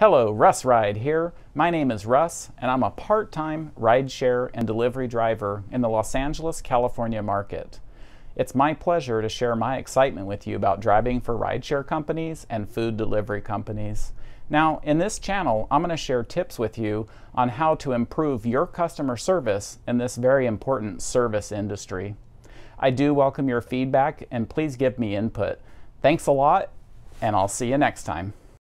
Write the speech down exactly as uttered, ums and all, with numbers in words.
Hello, Russ Ride here. My name is Russ, and I'm a part-time rideshare and delivery driver in the Los Angeles, California market. It's my pleasure to share my excitement with you about driving for rideshare companies and food delivery companies. Now, in this channel, I'm going to share tips with you on how to improve your customer service in this very important service industry. I do welcome your feedback, and please give me input. Thanks a lot, and I'll see you next time.